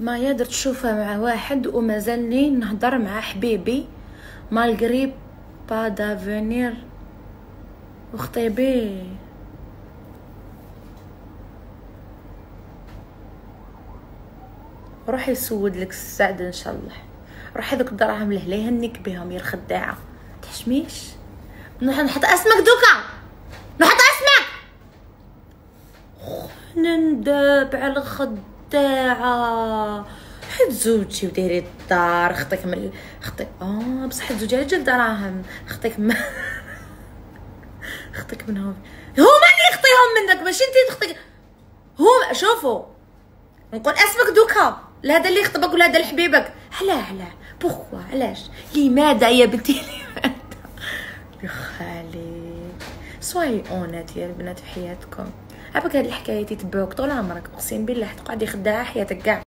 ما يقدر تشوفها مع واحد ومازالني نهضر مع حبيبي مالغري با دافونير وخطيبي. روح يسود لك السعد ان شاء الله. روح هذوك الدراهم لهلا يهنيك بهم يا الخداعه، متحشميش نحط اسمك دوكا، نحط اسمك. نندب على الخداعه حيت زوجتي وديري الدار. خطيك من خطيك بصح زوجي على جال دراهم. خطيك من خطيك منهم، هما اللي يخطيهم منك ماشي انت تخطيك هما. شوفوا نقول اسمك دوكا لهذا اللي يخطبك ولا هذا لحبيبك. علاه علاه بوخوا علاش؟ لماذا يا بنتي لماذا؟ بخالي سواي اونات يا البنات في حياتكم. عباك هاد الحكايات يتبعوك طول عمرك، اقسم بالله تقعدي خداعه حياتك كاع.